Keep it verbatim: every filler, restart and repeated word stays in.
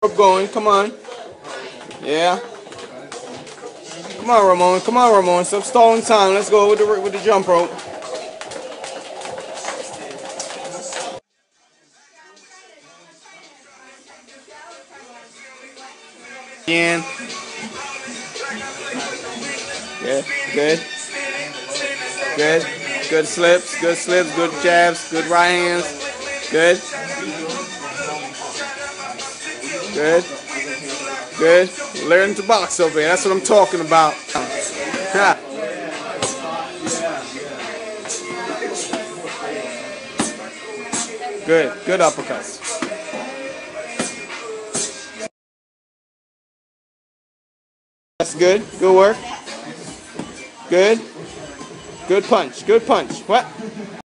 Going, come on. Yeah. Come on, Ramon. Come on, Ramon. Stop stalling time. Let's go with the with the jump rope. Again. Yeah. Good. Good. Good slips. Good slips. Good jabs. Good right hands. Good. Good. Good. Learning to box over here. That's what I'm talking about. Ha. Good. Good uppercuts. That's good. Good work. Good. Good punch. Good punch. What?